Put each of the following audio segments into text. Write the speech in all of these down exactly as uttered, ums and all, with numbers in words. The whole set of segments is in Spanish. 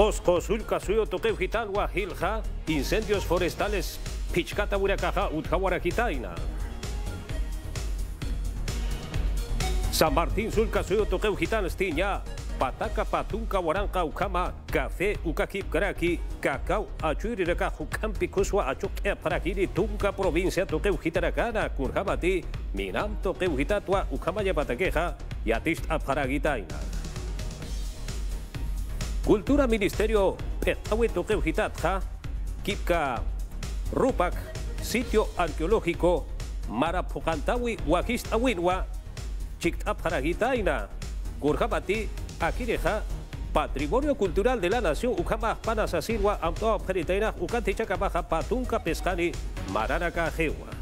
Cosco, Sulca, Suyo, Toqueu, Gitalwa, Gilja, incendios forestales, Pichcata, Buriacaja, Utjahuarajitaina. San Martín, Sulca, Suyo, Toqueu, Gitanes, Tiña, Pataca, Patunca, Huaranca, Ucama, Café, Ucaqui, Graqui, Cacao, Achurireca, Jucampi, Cusua, Achuque, Paraquiri, Tunca, provincia, Toqueu, Gitaracana, Curjabati, Minam, Toqueu, Gitatua, Ucamaya, Pataqueja, Yatist, Aparagitaina. Cultura Ministerio Petawe Toqueu Gitatja, Kipka Rupac, Sitio Arqueológico, Marapocantawi, Huajista Winwa, Chictaparagitaina, Gurjabati, Aquireja, Patrimonio Cultural de la Nación, Ucama, Panasasirwa, Amtoa Peritaina, Ucantichacabaja, Patunca, Pescani, Maranaca, Jewa.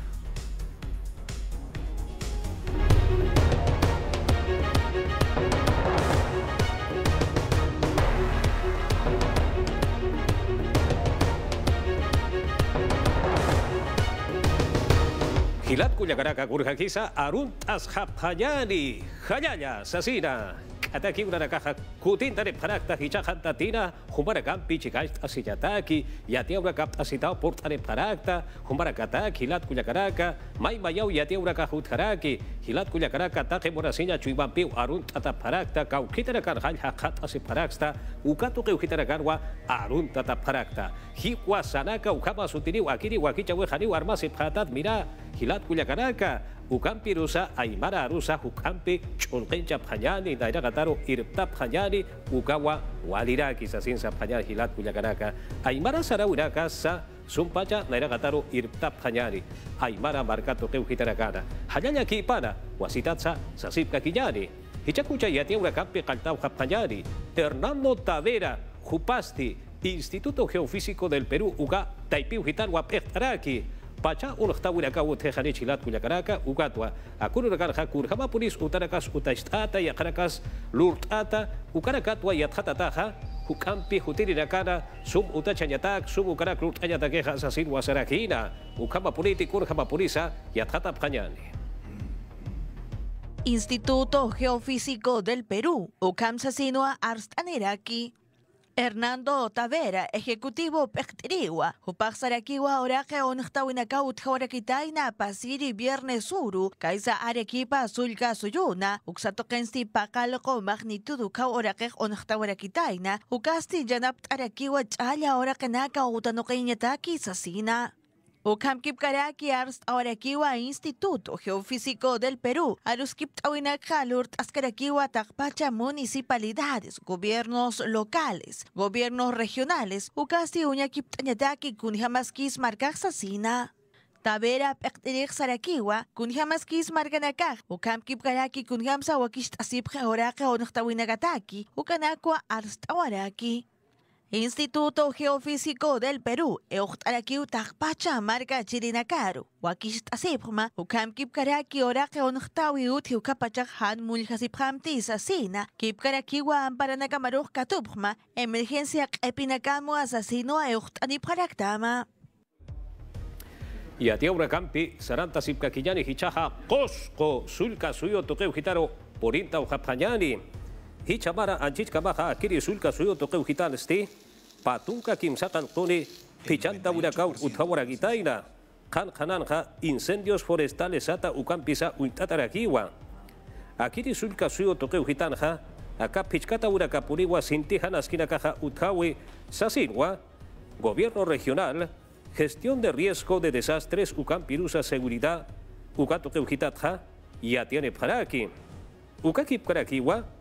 Gilat Cuyacaraca, Gurjaquiza, Arun Azhapayani, Jayaya, Sasina, Kataki, Unaracaja, Cutinta de Paracta, Hichajantatina, Humaracan, Pichicais, Asiyataki, Yatiauracap, Asitao, Porta de Paracta, Humaracata, Gilat Cuyacaraca, Maimayau, Yatiauracajutjaraki, Gilat Cuyacaraca, Taje Morasina, Chuibampiu, Arun Tataparacta, Cauquitaracar, Haljat, Asiparaxta, Ucato Cujitaracarwa, Arun Tataparacta, Hiqua Sanaca, Ucama Sutiniu, Akiri, Huaquicha, Huejaniu, Armasi, Pratat, Mira, Gilat Cuyacaraca, Ucampi Rusa, Aymara Rusa, Ucampi, Chonquencha Payani, Dairagataro, Irta Payani, Ucawa, Waliraki, Sasinsa Payani, Gilat Cuyacaraca, Aymara Sarauraca, Sa, Sumpacha, Dairagataro, Irta Payani, Aymara Marcato Teujitaracana, Hayana Kipana, Huasitaza, Sasipka Quillani, Hichacucha Yatiura Campi Caltau Japayani, Hernando Tavera, Jupasti, Instituto Geofísico del Perú, Uga, Taipiu Gitarwa Pechtaraki, Pacha, Ulhtawiracau, Tejani, Chilat, Cuyacaraca, Ugatua, Acururacanja, Curjamapuris, Utaracas, Utaistata, Yacaracas, Lurtata, Ucaracatua, Yatjatataja, Ucampi, Jutiriracana, Sum Utachayatac, Sum Ucaracrut, Ayataquejas, Asin, Wasarajina, Ucamapuriti, Curjamapurisa, Yatjata Pañani. Instituto Geofísico del Perú, Ucam Sasinoa, Arstaneraki. Hernando Tavera, Ejecutivo Pechteriwa, Upaxaraquiwa, Oraje, Onjtawinacaut, Joraquitaina, Pasiri, Viernes Uru, Caiza Arequipa, Zulca, Suyuna, Uxatokensi, Pacalco, Magnitud, Uca, Oraje, Onjtawaraquitaina, Ucasti, Yanapt, Arequiwa, Chaya, Oracanaca, Utanoqueñataki, Sasina. Ucamkipkaraki Arst Aurakiwa Instituto Geofísico del Perú, Aruskiptawinakjalurt Askarakiwa Tacpacha municipalidades, gobiernos locales, gobiernos regionales, Ucasti Uñakiptanyataki Kunjamaskis Marcaxasina. Tavera Pechterek Sarakiwa, Kunjamaskis Marganakaj, Ucamkipkaraki Kunjamsa Wakistasipja Oraka Onjtawinagataki, Ucanakwa Arst Auraki. Instituto Geofísico del Perú, Euchtarakiu Tacpacha, Marca Chirinacaru, Huakistasipma, Ucamkipkaraki, Oraje Onjtawi Uti Ucapachajan, Mulhasiphamti, Sasina, Kipkarakiwa Amparanacamaroj Katupma, Emergencia Epinacamo, Asasino, Euchtaniparactama. Y a Tiauracampi, Saranta Sipkaquillani, Hichaja, Cosco, Sulca, Suyo, Toqueu, Gitaro, Porinta, Ujapañani. Hichamara Anchitcamaja, Akiri Sulca, Suyo, Toqueu, Gitanesti, Patunca, Kimsacantoni, Pichanta, Huracán, Utjahuaragitaina, Canjananja, incendios forestales, Ata, Ucampisa, Untataraquiwa, Akiri Sulca, Suyo, Toqueu, Gitanja, Acá, Pichcata, Huracapuriwa, Sintijana, Esquinacaja, Utjahui, Sasinwa, Gobierno Regional, Gestión de Riesgo de Desastres, Ucampirusa, Seguridad, Ucatoqueu, Gitatja, Yatiene Paraki, Ucakipkaraquiwa,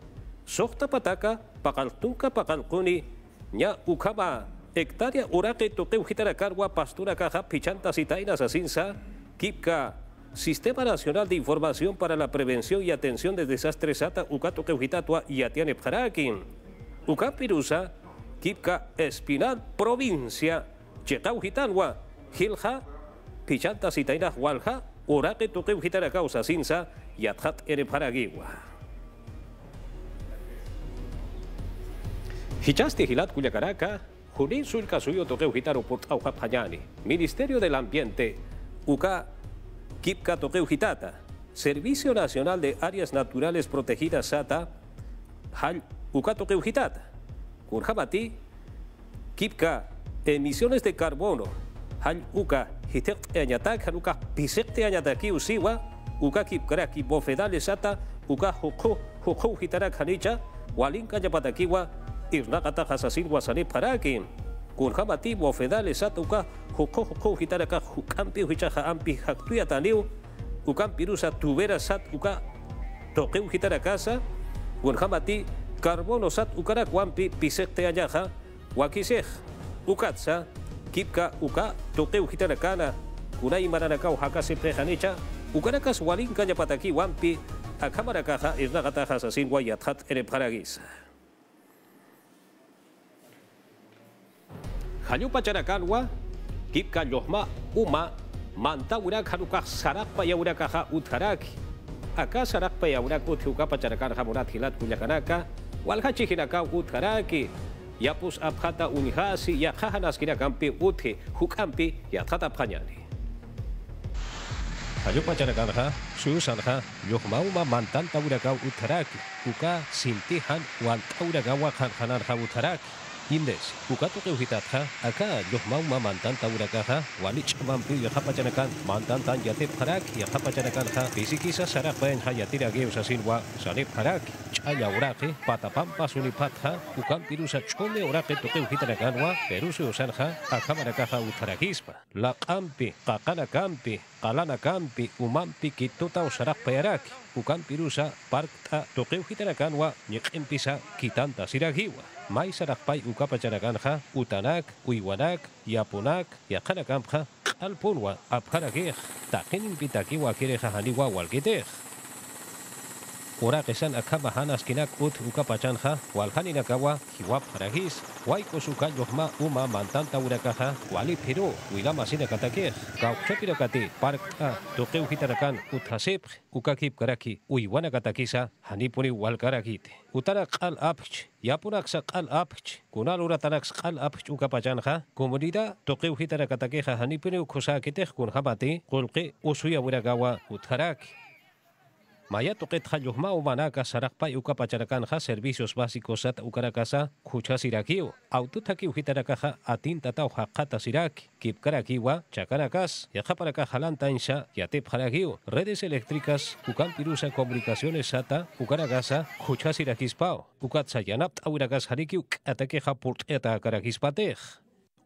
Sokta Pataca, Pacaltunca, Pacalcuni, Ña Ucama, Hectárea Uraque, Toqueu, Gitaracargua, Pastura Caja, Pichanta, Citaina, Sasinsa, Kipka, Sistema Nacional de Información para la Prevención y Atención de Desastres, Ata, Ucatoqueu, Gitatua, Yatiane Paraquín, Ucapirusa, Kipka, Espinal, Provincia, Checau, Gitanwa, Gilja, Pichanta, Citaina, Hualja, Uraque, Toqueu, Gitaracau, Sasinsa, Yatjat, Ere Paraguigua. Hichaste Gilat Cuyacaraca, Junín Sulca Suyo Toqueu Gitaro Portau Japayani, Ministerio del Ambiente, Uca, Kipka Toqueu Gitata, Servicio Nacional de Áreas Naturales Protegidas Sata, Hal Uca Toqueu Gitata, Curjabati, Kipka, emisiones de carbono, hal uka, hitec añatak, hal uka, pisecte añataki usiwa, uka kipkaraki, bofedale sata, uka hoko, hoko hitarak hanicha, walinka yapatakiwa, irnakata hasasin wasane parakin, kunhamati, bofedale sata, uka, hoko hoko hitaraka, hukampi, huichaja ampi, haktuya taniu, ukampirusa, tubera sat, uka, toqueu hitarakasa, kunhamati, carbono sat, ukarak wampi, pisecte añaja, wakisej, ukatsa, kipka, uka, toqueu hitarakana, kunai maranakau hakase prejanecha, ukarakas walinka yapataki wampi, akamarakaja, irnakata hasasin wayathat ereparagis. Hanyupa charakanwa, kipka lohma uma, manta urak hanuka sarakpa ya urakaja utharak, aka sarakpa ya urak utiukapa charakan hamurat hilat kunyakanaka, walhachi hinaka utharaki, yapus abhata unihasi, ya jahanas kinakampi uthi, hukampi, ya tata panyani. Hanyupa charakanha, susanha, lohma uma mantanta uraka utharak, uka sintihan, wanta uragawa hanhanarha utharak. Indes, Pucato Teujitatja, acá, los mauma mantanta huracanja, Walich Mampil Yapachanacan, mantantan Yatep Harak, Yapachanacanja, Pisiquisa Sarapa en Hayatira Geusa Silva, Sanep Harak, Chaya Uraque, Patapampa Sunipatja, Ucampirusa Chole Uraque Toteujitanacanua, Perusio Sanja, Acamaracaja Utaraquispa, La Campi, Cacana Campi, Calana Campi, Umampi Kitota Usarapa Yarak, Ucampirusa, Parta, Toteujitanacanua, Nyempisa, Kitanta Siragiwa. Mai sarapay ukapacharaganja, utanak, uiwanak, yapunak, yakanakamja, alpunwa, abjaragej, tajenin pitakiwa kereja haniwa walkitej. Urakesan akamahanas kinak ut ukapachanja, walhaninakawa, hiwapjaragis, waikosukan yohma uma mantanta urakaja, walipiro, uilamasinakatakej, kauchokirakati, parka, tokeujitarakan, uthasepj, ukakipkaraki, uiwanakatakisa, hanipuni walkarakite. Utanak al apj, Yapunaxa al apch, Kunaluratanax al apch Ucapachanja, Comunidad, Toqueu Hitaracataqueja, Hanipinu Cosakitech, Kunhabati, Colque, Usuya Buragawa, Utharak. Maya Toquet Hayuhma Umanaka, Sarakpa Ucapacharacanja, Servicios Básicos Sat Ucaracasa, Cuchasiraquio, Aututaki Hitaracaja, Atintatau Hakata Sirak, Kipkarakiwa, Chacaracas, Yajaparacajalantansha, Yatep Haraguio, Redes Eléctricas, Ucampirusa Comunicaciones Sata, Ucaracasa, Cuchasiraquispao, Ucatsayanap Auragas Harikiuk, Ataqueja Porteta Caraquispatej,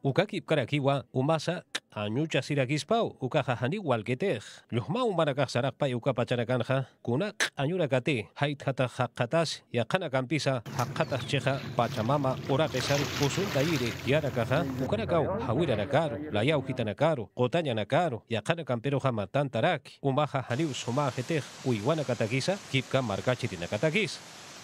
Ucakipkarakiwa, Umasa, Añucha sirakispau, ukajajani walketej, Lujma umarakasarakpa y ukapacharacanja, kunak añurakati, haitjata jakatas, yakanacampisa, jakatas cheja, pachamama, orakesan, usuntaire, yarakaja, ukarakau, hawirarakaru, layaujitanakaru, otañanakaru, yakanakampero jamatantarak, umajajani sumajetej, uiwanakatakisa, kipka markachitinakatakis.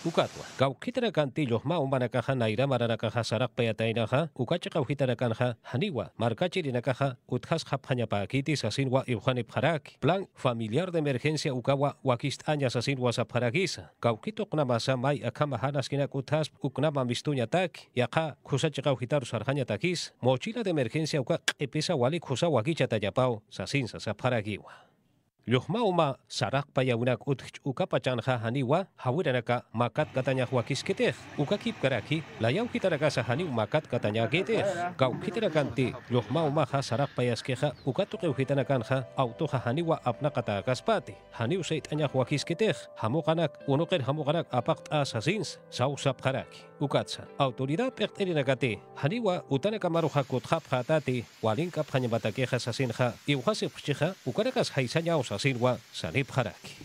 Ukatwa, Kaukitarakanti Lojma Umanakaja Naira Maranakaja Sarakpayatainaja, Ukachakauhitarakanha, Haniwa, Markachirinakaja, Uthashaphañapakitis Asinwa Eujanep Harak, Plan Familiar de Emergencia Ukawa Wakistañas Asinwa Sapharagisa, Kaukitoknamasa Mai Akamahanaskinaq Uthasp Uknama Mistuñatak, Yaqa Kusachakauhitar Sarjañatakis, Mochila de Emergencia Uka Q'ipisa Wali Kusawakichatallapau, Sasinsa Sapharakiwa. Lujmauma, sarakpa yaunak utch ukapachanja haniwa, hawiranaka, makat katanya huakisketej, ukakipkaraki, layauhitarakasa haniu makat katanyaketej, kaukitarakanti, lujmaumaja sarakpa yaskeja, ukatuqeuhitanakanja, autoja haniwa apnakatakaspati, haniu seitanya huakisketej, hamuqanak, unoqen hamuqanak apakt asasins, sausapjaraki, ukatsa, autoridad perterinakati, haniwa utanakamaruja kutjapjatati, walinkapjañabatakeja sasinja, iujasipchija, ukarakas haisañaosa. Silva, Sanip Haraki.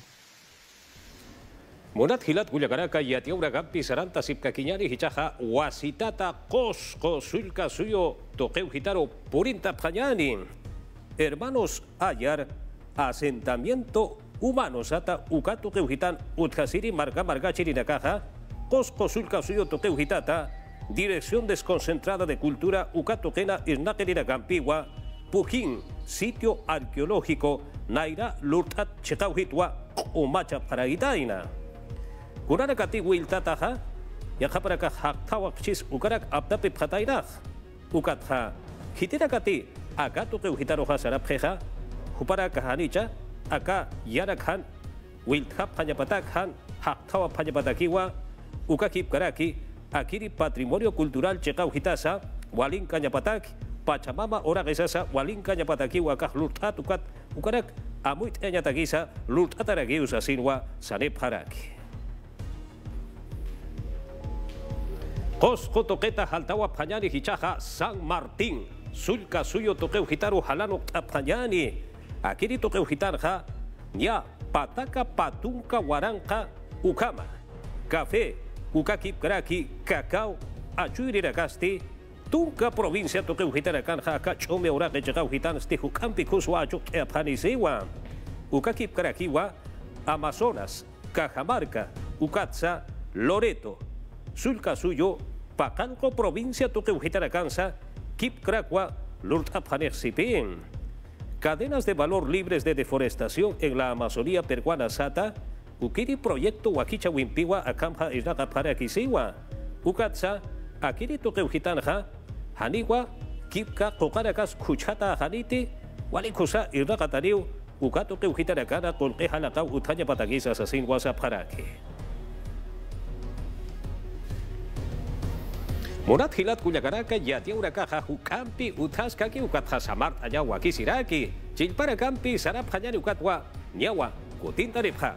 Monat Hilat Gullagaraka y Atiauragampi Saranta Sipkaquiñani Hichaja, Huasitata, Cosco, Sulca Suyo, Toqueu Gitaro, Purinta Pañani. Hermanos Ayar, Asentamiento Humano Sata, Ucatu Queujitan, Utjasiri, Marga Marga Chirinakaja, Cosco, Sulca Suyo, Toqueu Gitata, Dirección Desconcentrada de Cultura, Ucatoquena, Irnaquerinagampiwa, Pujín, Sitio Arqueológico, Naira Lurtat Chekauhitwa Umacha Paragitaina. Kunarakati Wiltataja, Yajaparaka Haktawakchis Ukarak Abtape Patainaj, Ukatja, Hitirakati, Akato Keuhitaroja Sarapjeja, Huparaka Hanicha, Aka Yarakhan, Wiltja Pañapatakhan, Haktawa Pañapatakiwa, Ukakipkaraki, Akiri Patrimonio Cultural Chekauhitasa, walin cañapatac, Pachamama, ora gesasa, walin cañapataqui, huacaj, lutatucat, ucarac, amuit eñataguisa, lutataraguius asinwa, sanep haraki. Jos Jotoqueta, Jaltawa, Pañani, Hichaja, San Martín, Sulca, Suyo, Toqueu, Gitaru, Jalano, Pañani, Aquiri, Toqueu, Gitarja, Ya, Pataca, Patunca, Guaranca, Ucama, Café, Ucaqui, Graqui, Cacao, Achuiracasti, Tunca, Provincia, Toqueu, Gitaracanja, Cachome, Oraque, Chacau, Gitan, Stejucampi, Cusuacho, Apanisewa, Ucaqui, Graquiwa, Amazonas, Cajamarca, Ucatza, Loreto, Sulca, Suyo, Pacanco, provincia Toqueujitaracanza, Kipcracua, Lurtapanexipien. Cadenas de valor libres de deforestación en la Amazonía peruana Sata, Ukiri proyecto Huaquicha Huimpiwa, Acampa Isnacaparaquisiwa, Ucatza, Akiri Toqueujitanha, Hanigua, Kipca, Cocaracas, Cuchata, Janiti, Hualicusa, Irnacatariu, Ucato Queujitaracana, Colquejalacau, Utaña Pataguisa, Asin Guasaparaque. Morat Gilat Cuyacaraca, Yatia Uracaja, Jucampi, Utascaqui, Ucatjasamart, Ayawa, Kisiraki, Chilparacampi, Sarap, Hayani, Ucatwa, Niawa, Cutintarepja.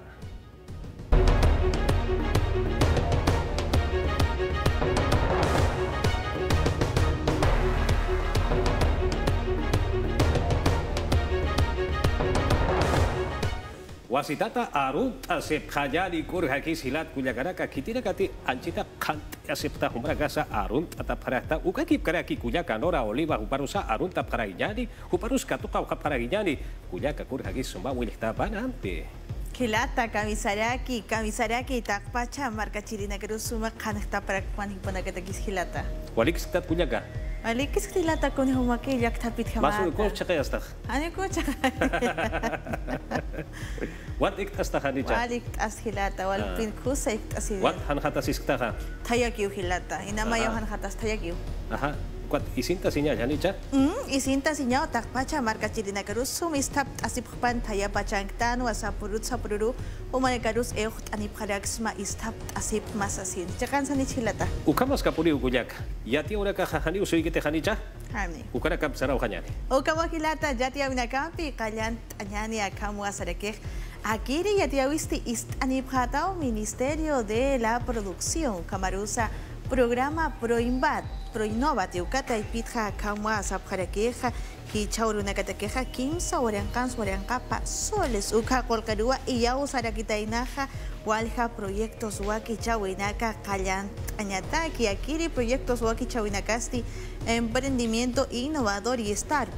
Wasitata Arut, Asepjayani, Kurjakis, Gilat Cuyacaraca, Kitiracati, Anchita, Kant. Acepta jumbra casa arunta taparata, ucaqui caraqui cuyaca nora oliva, uparusa arunta paraguiñani, uparus catuca uja paraguiñani, cuyaca curja guisoma huilta banante. Quilata, camisaraki, camisaraki, tacpacha, marca chirina cruzuma, canasta para cuaniponacatequis gilata. Walixta cuyaca. Walixta gilata con humaque, yactapit jamás. Más un coche que hasta. Anecocha. What ikt astahanija? What ikt ashilata? What pinkusa ikt asil? What hanhatas iktaha? Tayakiu hilata. Inamayo hanhatas tayakiu. Aha. What isinta señal hanija? Hmm. Isinta señal takpacha marca chirina karusum istap asippan tayapachangtan wasapurut sapururu umalekarus euht aniparaxma istap asip masasin. Chakan sanichilata. Ukamas kapuri uguyak. Yati una caja hani usuigete hanija? Ukara kap sarau hanyani. Ukawa hilata yati abinakampi kalyant anyani akamu asarekeh. Aquí Yatiawisti ist anipjatao Ministerio de la Producción, Camarusa, Programa Proinvat, Proinnova, Teucata y Pitja, Kamua, Sapjaraqueja, Kichaurunacataqueja, Kimsa, Oreancans, Oreancapa, Soles, Uca, Colcarúa y Yausaraquitainaja, Walja, Proyectos Huaquichahuinaca, Callant, Añataqui, Akiri, Proyectos Huaquichahuinacasti, Emprendimiento Innovador y Startup,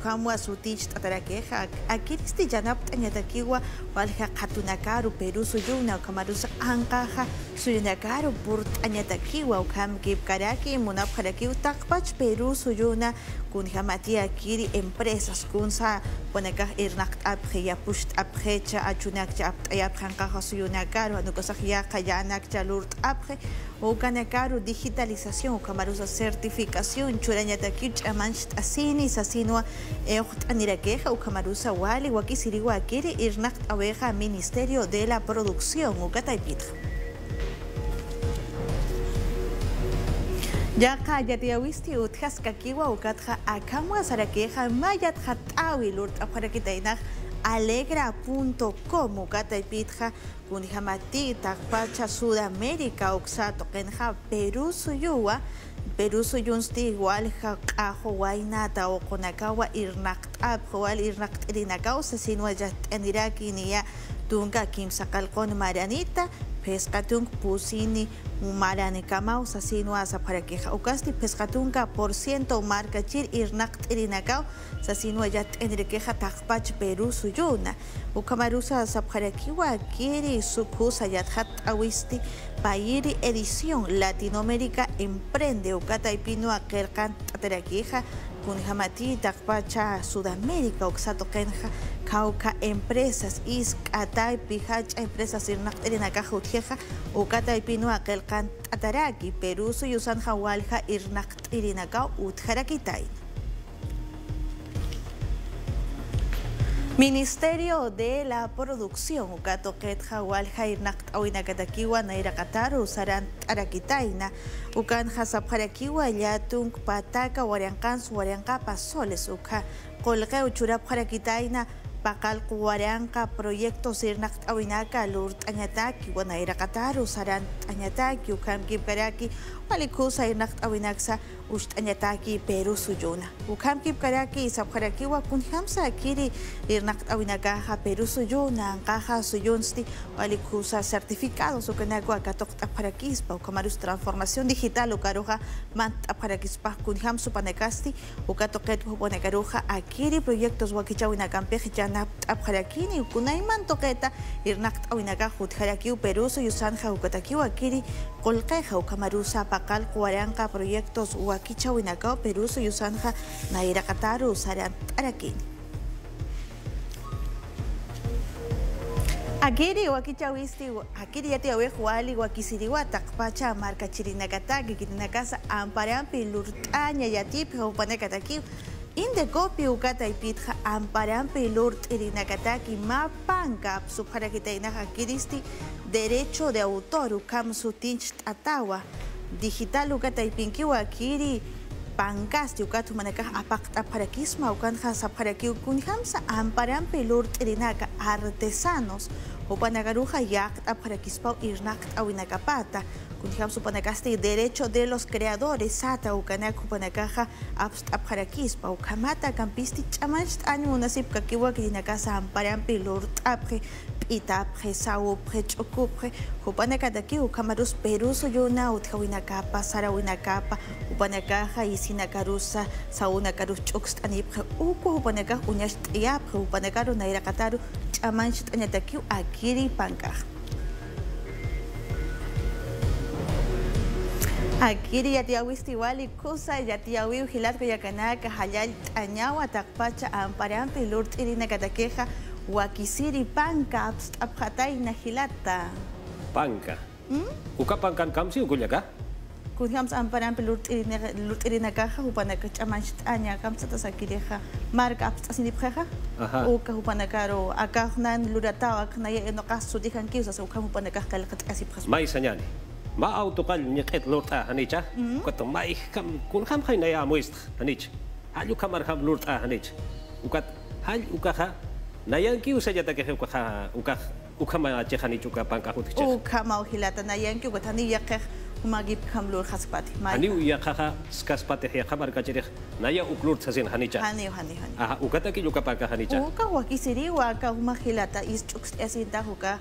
Ucamua, Sutich, Tataraqueja, Akiristi, Yanap, Añataquiwa, Walja, Catunacaru, Perú, Suyuna, Camarusa, Ancaja, Suyunacaru, Burt, Añataquiwa, Ucam, Kipcaraqui, Munapjaraquiu, Tacpach, Perú, Suyuna, Kunjamati, Akiri, Empresas, Kunza, Ponaca, Irnac, Apgeya, Pusht, Apgecha, Achunakcha, Apgeancaja, Suyuna, Caro, Anucosajiaca, Yanakcha, Lurt, Apge, Ucanacaru, Digitalización, Camarusa, Certificación, Churañataquich, Amanch, Asini, Sasinua, Eucht, Aniraqueja, Ucamarusa, Wali, Wakisiriwa, Akiri, Irnac, Abeja, Ministerio de la Producción, Ucataipit. Yaka Yatiawisti Utjaskakiwa Ukatja Akamua Saraqueja Mayat Hatawi Lurt Aparaquitainak Alegra punto com Ukata y Pitja Kunjamati Takpacha Sudamérica Oxato Kenja Perú Suyua Perú Suyunsti Walja Ajo Wainata Okonakawa Irnakt Abjoal Irnakt Irinakao Sesinua Yat Eniraki Nia Tunga Kimsa Calcón Marianita Pescatung Pusini Maranicamau Sasinoa Zaparaqueja Ucasti Pescatunga por ciento marca Chir Irnact Irinacao Sasinoa Yat Enriqueja Takpach Perú Suyuna Ucamarusa Zaparaquiwa Kiri Sucusa Yathat Awisti Pairi Edición Latinoamérica Emprende Ucata y Pinoa Kerkan Tataraqueja Kunjamati Takpacha Sudamérica Oxato Kenja Cauca Empresas Iscatay Pijacha Empresas Irnact Irinacao Utjeja Ucata y Pinoa Kelkan Ataraki, Perú, Suyusan Hawalja, Irnakt Irinacao, Utjaraquitain. Ministerio de la Producción, Ucatoquet, Hawal, Jairnact, Awinacataquiwa, Nairacataru, Usaran, Araquitaina, Ucan, Hasapjaraquiwa, Yatung, Pataca, Huariancán, Suarianca, Pasoles, Uca, Colca, Uchurap, Jaraquitaina, Pacal, Huarianca, Proyectos, Irnact, Awinaca, Lurt, Añataki, Nairacataru, Usaran, Añataki, Ucan, Kipkaraki, Walicusa, Irnact, Awinaxa, Ust Añataki, Perú, Suyuna. Ucam, Kipkaraki, Sapjaraquiwa, Kunhamsa, Akiri, Irnact Awinakaja, Perú Suyuna, Ancaja, Suyunsti, Walicusa, certificados, Ucanagua, Catocta, Paraquispa, Ucamarus, transformación digital, Ucaruja, Manta, Paraquispa, Kunham, Supanecasti, Ucatoquet, Upanecaruja, Akiri, proyectos, Wakichawinacampe, Janap, Aparaquini, Ucunaiman, Toqueta, Irnact Awinakaja, Utjaraquiu, Perú, Suyusanja, Ucataquiu, Akiri, Colqueja, Ucamarusa, Pacal, Cuaranca, proyectos, Huaquichahuinacao, Perú, Suyusanja, Nairacataru, Saran, Araquini. Akiri Huaquichahuisti, Akiri Yatiawe, Huali, Huaquisiriwa, Tacpacha, Marca Chirinacataqui, Quitinacasa, Amparampi, Lurtaña, Yatip, Hupanecataqui, Indecopi, Ucata y Pitja, Amparampi, Lurt, Irinacataqui, Mapanca, Subjaraquitaina, Akiristi, Derecho de Autor, Ucam Sutinch, Atawa, Digital, Ucata y Pinquiwa, Akiri, Pancasti, Ucatu Maneca, Apacta, Paraquisma, Ucanjas, Paraquiu, Kunhamsa, Amparampi, Lurt, Irinaca, Artesanos. Upanagaruja Yacht, Aparaquispau, Irnact, Awinacapata, Kunjam Supanacasti, Derecho de los Creadores, Sata, Ucanac, Upanacaja, Aparaquispa, Ucamata, Campisti, Chamanch, Animunasip, Kakiwa, Kirinacasa, Amparampi, Lurt, Apre, Pitapre, Saupre, Chocupre, Upanacataqui, Ucamarus, Perú, Suyuna, Utjawinacapa, Sarawinacapa, Upanacaja, Isinacarusa, Saunacarus, Choxt, Anipre, Uco, Upanaca, Uñash, Yapre, Upanacaru, Nairacataru, Chamanch, Anataquiu, Aki. Kiripanca. Akiri Yatiahuisti Wali, Kusa, Yatiahui, Gilatco, Yacanaca, Hayal, Añagua, Tacpacha, Amparampi, Lurt, Irina Cataqueja, Huaquisiri, Panca, Abjataina, Gilata. Panca. ¿Uca Pancan Camsi o Culiacá? Culiams Amparampi, Lurt, Irina Caja, Hupanacacha, Manchtaña, Camsatas, Akireja, Marca, Abstasinipjeja. Uca Hupanacaro, Acajnan, Luratao, Acnaya, Enocasu, Dijan Kiusas, Uca Hupanacasca, Casipras. Mai Sañani. Ma autocal, Niket Lurta, Anicha. Cuanto mai, Kunham Hainaya muestra, Anich. Ayucamarham Lurta, Anich. Ucat, Hay Ucaja, Nayan Kiusa, Yataque, Ucaja, Uca, Ucamachanichuca, Panca, Ucamao, Gilata, Nayan Kiucatanilla, Magib Kamlur Haspati. Aniu Yakaha, Skaspate, Habar Kachir, Naya Uklur Sazin Hanicha. Hani Hani Hani. Ukataki Yukapaka Hanicha. Uka Wakisiri, Waka Mahilata, Ischux, Esintahuka,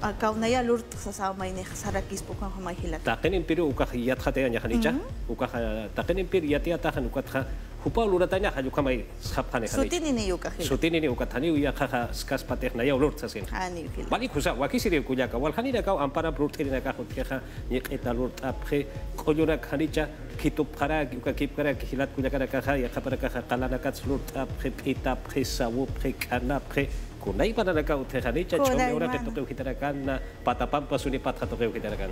Akaunaya Lurt Sasamaine, Sarakis Pukan Mahila. Taken in Peru, Ukayatata and Hanicha, Ukaha, Taken in Peru, Yatiata and Ukatha, Hupaluratana, Halukamai, Sapane, Sutini Yuka, Sutini Yukatani, Yakaha, Skaspate, Naya Lurt Sazin. Hani. Malikusa, Wakisiri Kuyaka, Walhanidaka, and Parabrut in Akahutka, Yeta Lurt Apre, Koyura Hanicha, Kitupara, Yukakipara, Hilat Kuyaka, Yakaparaka, Kalanakats Lurt Apre, Pita, Presa, Wupre, Kanapre. Kunai pananaka uthejanicha chomura que toque ujitarakan patapampa suni patja toque ujitarakan.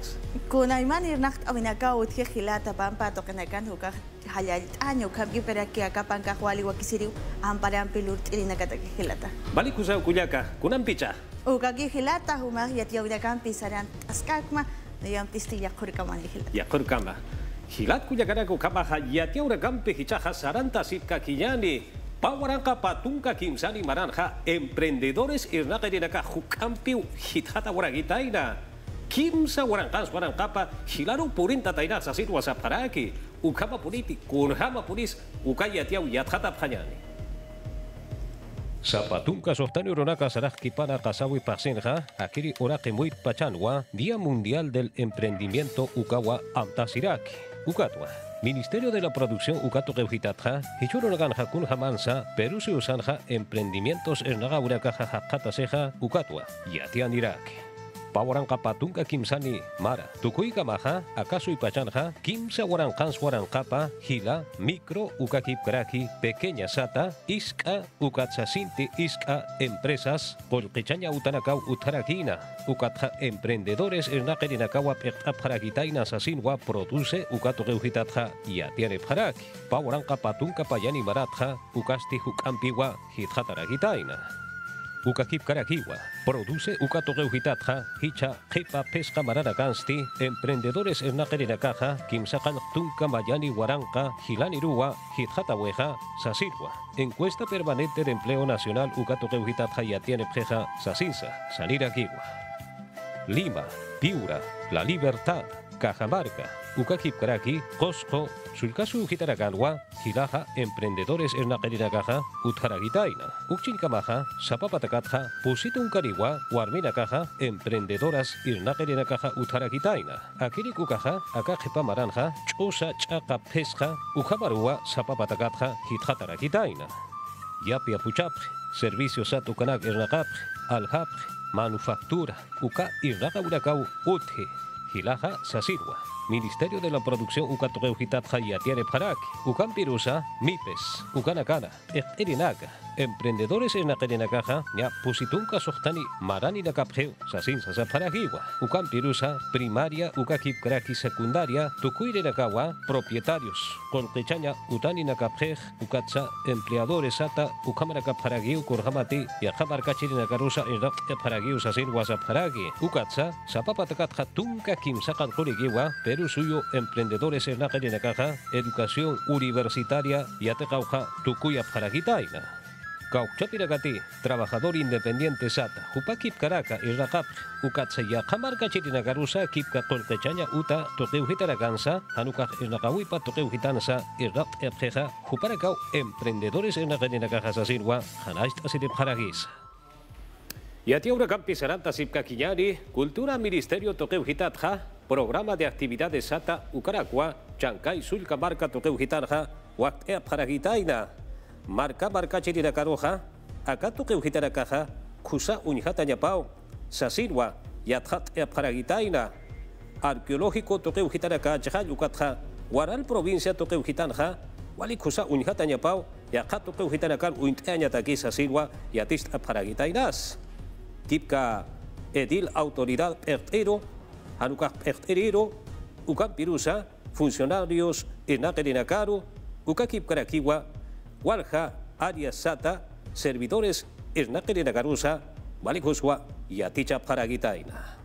Kunai manir nacht awinaka uthejilata pampa toque nakan uka hayalit año kambi para que acá panca huali wakisiriu amparan pilut irinakata kejilata. Balikusa ukuyaka kunampicha. Uka kejilata humar yati awinakan pisaran askakma nayan pisti yakurkama nihilata. Yakurkama. Hilat kuyakana kukama hayati awinakampi hichaja saranta sipka kiyani. Pawaranka patunka kimsani maranja, emprendedores irnaquerinaka jukampiu hitata waragitaina. Kimsa warancans warancapa, hilaru purinta taina sasit wasaparaki, ukama puniti, kunhama punis, ukayatiau yathata pjanyani. Zapatunka softani uronaka sarajkipana kasawi pasenja, akiri orake muy pachanwa, Día Mundial del Emprendimiento ukawa amtasiraki. Ukatua. Ministerio de la Producción Ucato Keujitatja, Hichuronagan Hakun Hamansa, Perú Suyusanja, Emprendimientos Ernaga Kaja Hakataseja, Ucatua, Yatian Irak. Pawaranka Patunka Kimsani, Mara, Tukuika Maja, Akasu y Pachanja, Kimsa Warankans Warankapa, Hila, Micro Ukakipkraki, Pequeña Sata, Iska, Ukatsasinti, Iska, Empresas, Polkechaña Utanakau Utarakina, Ukatja Emprendedores, Ernakelinakawa Pekapjarakitaina Sasinwa, Produce, Ukatogeujitatja, Yatianepjaraki, Pawaranka Patunka Payani Maratja, Ukasti Hukampiwa, Hitjatarakitaina. uka hipcarajiwa, produce uka torreujitatja, hicha, jepa, pesca mararagansti, emprendedores en la caja, kimsakan, tunca, mayani, guaranca, gilanirúa, hitjatahueja, sasirwa. Encuesta permanente de empleo nacional uka torreujitatja ya tiene preja, sasinsa, salirajiwa. Lima, Piura, La Libertad, Cajamarca, Ucajipcaraqui, Cosco, Sulcasu Gitaraganwa, Gilaja, Emprendedores en la Caja, Utjaragitaina, Uchincamaja, Zapapatacatja, Pusitum Carigua, Guarmina Caja, Emprendedoras en la Caja, Utjaragitaina, Aquiricucaja, Acajepa Maranja, Chosa Chaca Pesca, Ujamarua, Zapapatacatja, Hitjataragitaina, Yapia Puchapre, Servicios Atucanac en la Capre, Aljapre, Manufactura, Uca Irraga Uracau, Utje. Gilaja, Sasirwa, Ministerio de la Producción Ucatoreujitatja Yatiere Parak, Ucampirusa, Mipes, Ucanacana, Erinaka, Emprendedores en la Caja, Nya Pusitunca Sohtani, Marani la Capjeu, Sasinsa Zaparagiwa, Ucampirusa, Primaria, Ucajipcaraqui Secundaria, Tucuirenakawa, Propietarios, Colquechaña, Utani la Capjej, Ucatsa, Empleadores Ata, Ucamaracaparagiu, Corjamati, Yajamarcachirinakarusa, Eraparagiu, Sasirwa Zaparagi, Ucatsa, Zapapatacatja Tunca Kimsakan Kurigiwa, Perú suyo, Emprendedores en la Caja, Educación Universitaria, Yatecauja, Tucuya Paragitaina. Cauchapiragati, Trabajador Independiente Sata, Jupakip Caraca, Irracap, Ucatsaya, Jamarca Chirinagarusa, Kipka Colquechaña, Uta, Toqueujitaraganza, Hanuka Irracahuipa, Toqueujitanza, Irrap Erjeja, Juparacau, Emprendedores en la Caja Sasirwa, Hanast Asirip Haragis. Y a ti ahora campi Saranta Sipkaquiñari, Cultura Ministerio Toqueujitatja, Programa de Actividades Sata, Ucaracua, Chancay, Sulcamarca, Toqueujitarja, Huac Erparagitaina. Marca marca chirinakaroja, akato keujitarakaja, kusa unjatañapao, sasirwa, yatjat eparagitaina, arqueológico toqueujitaraka chajayukatja, guaral provincia toqueujitanha, wali kusa unjatañapao, yakato keujitanakar uintañataki sasirwa, yatist aparagitainas. Tipka edil autoridad pertero, hanuka perterero, ukampirusa, funcionarios enakerenakaru, ukakipkarakiwa, Walja, Arias Sata, servidores Ernakerenagarusa, Malikuzwa y Aticha Paragitaina.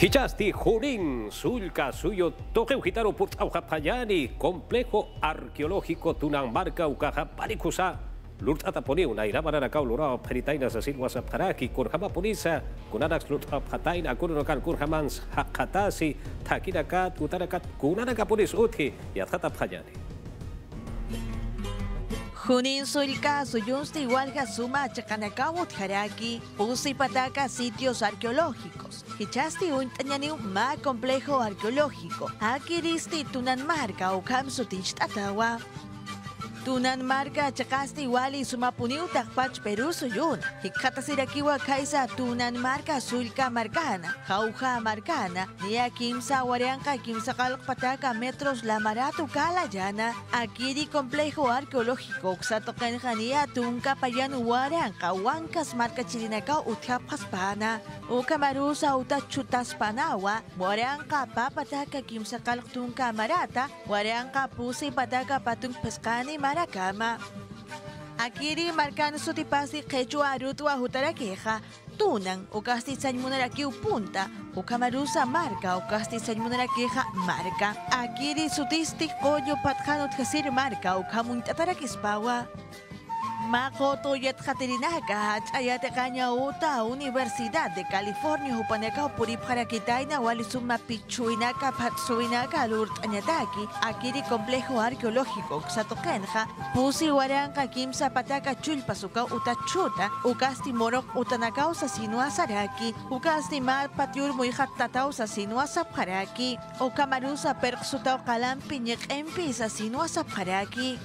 Hichasti, Jurín, Sulca, Suyo, Toqueujitaro, Purtaujapayani, Complejo Arqueológico Tunanmarca, Ucaja, Parikusa, Lurtataponiu, Nairamanaracau, Lurao, Peritaina, Sasilwasa, Paraki, Kurjama Punisa, Kunanax, Lurtapataina, Kurunokan, Kurjamans, Hakatasi, Takinakat, Utanakat, Kunanakapunis, Uti, Yatapayani. Junín, Sulca, Suyunsti, Hualga, Suma, Chacanacabut, Haraki, Usi, Pataca, sitios arqueológicos. Hichasti un tañaniu más complejo arqueológico. Akiristi, Tunanmarca, Ukam, Sutich, Tatawa. Tunanmarca, Chacasti, Wali, Sumapuniu, Tajpach, Perú, Suyun, Hikhatasirakiwa, Kaisa, Tunanmarca, Sulca, Marcana, Jauja, Marcana, Nia, Kimsa, Huarianca, Kimsa, Pataca, Metros, Lamaratu, Calayana, Akiri, Complejo Arqueológico, Oxatocanjania, Tunca, Payan, Huarianca, Huancas, Marca, Chirinacao, Utjapaspana, Ucamarusa, Utachutaspanawa, Huarianca, Papataca, Kimsa, Tunca, Marata, Huarianca, Pusi, Pataca, Patung, Pescani, Maracama. Akiri marcan sutipasi quechua arutua jutaraqueja, tunan, o casti sañmunaraquiu punta, o camarusa marca, o casti sañmunaraqueja marca. Akiri sutisti coyo patjanot casir marca, o camuntataraquispawa. Makoto yatjaterinaca, ayatacaña uta, Universidad de California, Jupaneca, Puriparaquitaina, Walisuma, Pichuinaca, Patsuinaca, Lurtañataki, Akiri Complejo Arqueológico, Xatokenja, Pusi, Huaranca, Kimsa, Pataca, Chulpasuca, Utachuta, Ucasti Moro, Utanacao, Sasinua, Saraki, Ucasti Mar, Patiur, Muijatatao, Sasinua, Saparaki, Ocamarusa, Perxutao, Calam, Piñec, Empi, Sasinua, Saparaki.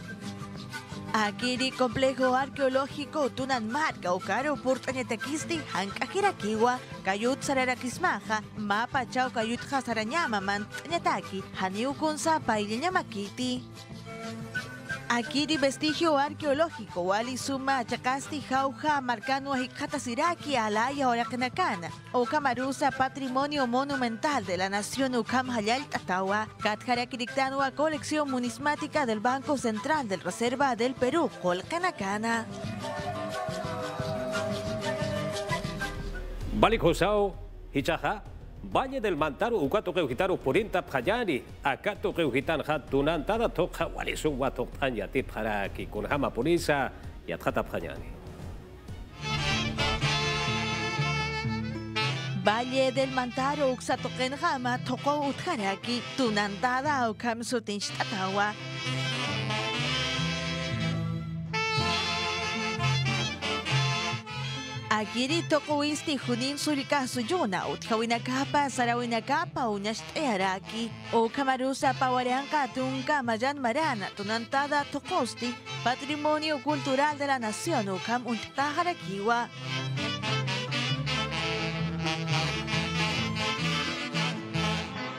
Akiri Complejo Arqueológico Tunanmarca, Ocaro, Purtañetaquisti, Hanca, Jiraquiwa, Cayut, Sararaquismaja, Mapa, Chao, Cayut, Jasarañama, Mantañataki, Haniu, Kunza, Pailiñamakiti. Akiri vestigio arqueológico, wali suma, chacasti, jauja, marcano, ajicatasiraki, alaya, oracanacana, Okamarusa, patrimonio monumental de la nación Ukam Hayal Tatawa, Katjarakiritanua, colección numismática del Banco Central del Reserva del Perú, Holcanacana. Balik Hosao, Hichaja, Valle del Mantaro, Ucato Keujitaro, Purinta, Payani, Acato Keujitan, Hatunantada, Toca, Walisum, Watopanya, Tipharaki, Kunhama Purisa, y Atata Payani. Valle del Mantaro, Uxatokenhama, Toko Utharaki, Tunantada, Ukamsutinch Tatawa. Akiri tokuisti junin surikasu yuna, utjawinakapa, sarawinakapa, uñashtearaki, o camarusa pawareanka tunka mayan marana, tunantada tokosti, patrimonio cultural de la nación, ukam untaharakiwa.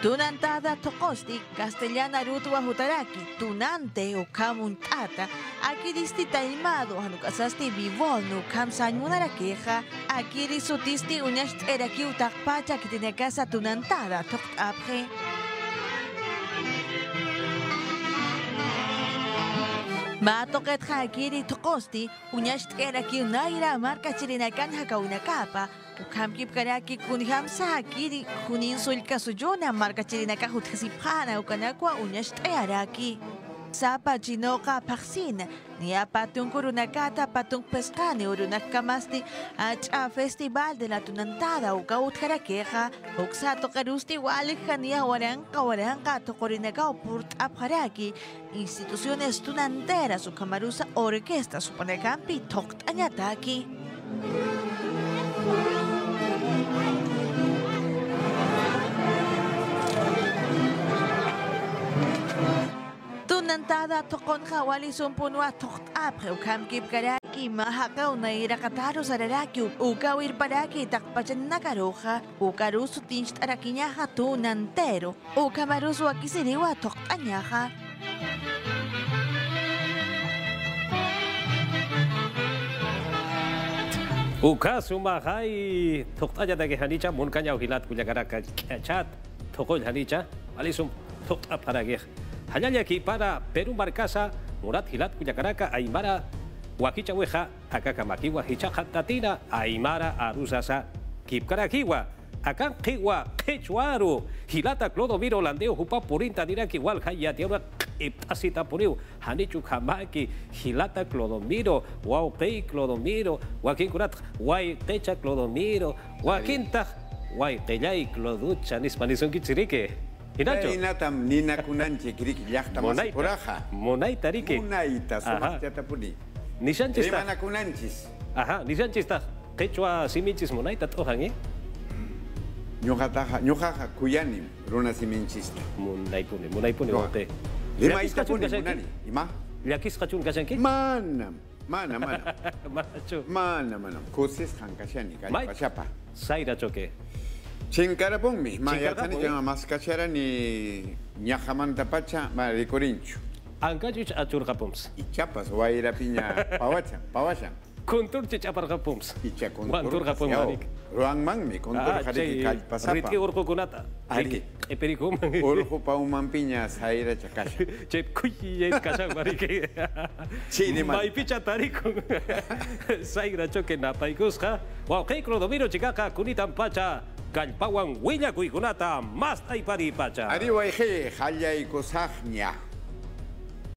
Tunantada tokosti, castellana rutua hutaraki, tunante o camuntata, akiristi taimado, anukasasti vivol, nukam sanyunarakeja, akiri sutisti uñasht eraki utakpacha que tiene casa tunantada, tokapre. Matoketja akiri tokosti, uñasht eraki unaira marca chirinakan hakaunakapa, Ukamkip karaki kunham sahakiri kunin sulka suyona marca chirinaka hutasipana ukanakwa uñashtearaki. Sapa chinoka paxin, ni a patun kurunakata patun pescane urunakamasti, a festival de la tunantada ukautjarakeja, uxato karusti walijania waranka waranka tokorinaka purt apharaki, instituciones tunanteras ukamarusa orquesta suponekampi tokt añataki. Tunantada tokonja wali sumpunua toktapre ukamkip karaki mahaka unairakataru sararaki ukawirparaki takpachanakaroja ukarusu tinchtarakiñaja tunantero ukamarusu akisiriwa toktañaja. Ukasumahai toktayadagehanicha munkañaujilat kuyakaraka chat tokoljanicha walisum toktaparagej. Hayalaki para Perú Marcasa, Murat Hilat Cuyacaraca, Aymara, Huaquichahueja, Acacamaquiwa, Hichajantatina, Aymara, Arusasa, Kipcaraquiwa, Acanquiwa, Quechuaro, Hilata, Clodomiro, Landeo, Jupa, Purinta, Diraki, Walhaya, Tierra, Iptacita, Puriu, Hanichu, Jamaki, Hilata, Clodomiro, Huaupe, Clodomiro, Huaquincurat, Huaytecha, Clodomiro, Huaquinta, Huayteyay, Cloducha, Nispanizón, Kichirique. Inatam nina kunanche kiriki yachta masipuraja. Monaita rike. Monaita subachata puni. Nishanchis ta. Kunanchis. Ajá, nishanchis ta. Quechua siminchis monaita tohangi. Ñohataja, ñohaja kuyanim, runa siminchis ta. Monaipuni, monaipuni ote. Lima iskachun kunani. Ima? Yakis kachun kashanki? Manam, manam, manam. Macho. Manam, manam. Kosis hankashani, kachapa. Saira choque. Chincarapumi, Mayatani, Mascacharani, Ñajamanta Pacha, Maricorincho. Ancachuch a Churrapums. Y Chapas, Guaira Piña, Pavacha, Pavacha. Conturche Chaparrapums. Y Chacunturrapum. Ruan Magmi, Conturjarical Pasapa. Riti Urcoconata. Ari. Epericum. Urco Pauman Piñas, Jaira Chacacha. Checuyi es Cachamarique. Chinima. Maipicha Tarico. Saira Choque Napaicusca. Guauque Clodomiro Chicaca, Cunitan Pacha. Calpawan, Huilla, Cuigunata, Masta y Paripacha. Arriba, Eje, Jalla y Cosagnia.